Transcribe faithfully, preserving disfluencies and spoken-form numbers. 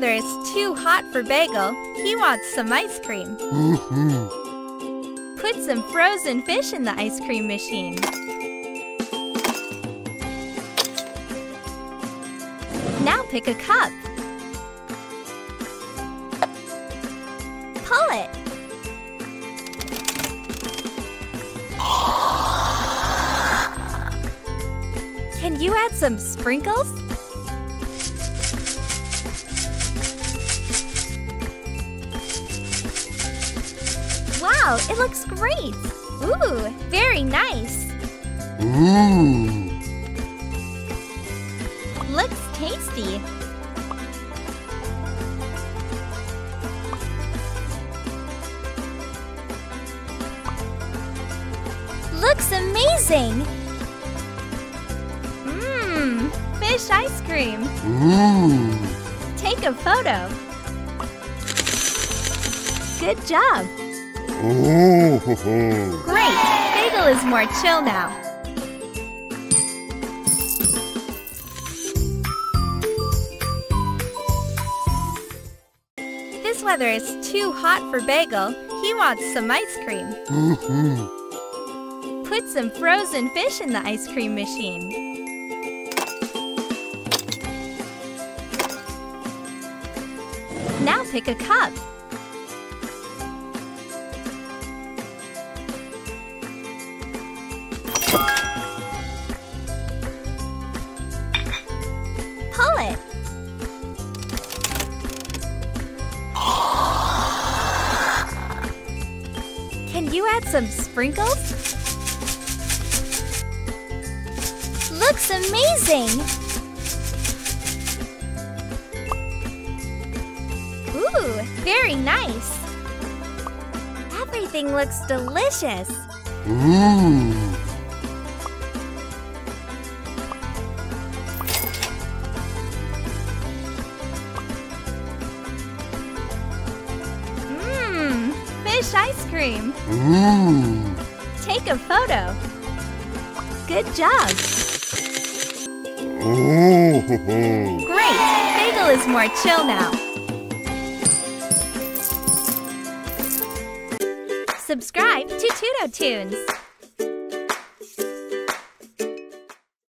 weather is too hot for Bagel. He wants some ice cream. Put some frozen fish in the ice cream machine. Now pick a cup. Pull it. Can you add some sprinkles? Wow, it looks great! Ooh, very nice! Ooh! Looks tasty! Looks amazing! Mmm, fish ice cream! Ooh! Take a photo! Good job! Oh, ho, ho. Great! Bagel is more chill now. This weather is too hot for Bagel. He wants some ice cream. Mm-hmm. Put some frozen fish in the ice cream machine. Now pick a cup. Can you add some sprinkles? Looks amazing! Ooh, very nice! Everything looks delicious! Ooh! Ice cream. Ooh. Take a photo. Good job. Oh, ho, ho. Great. Bagel is more chill now. Subscribe to TutoTOONS.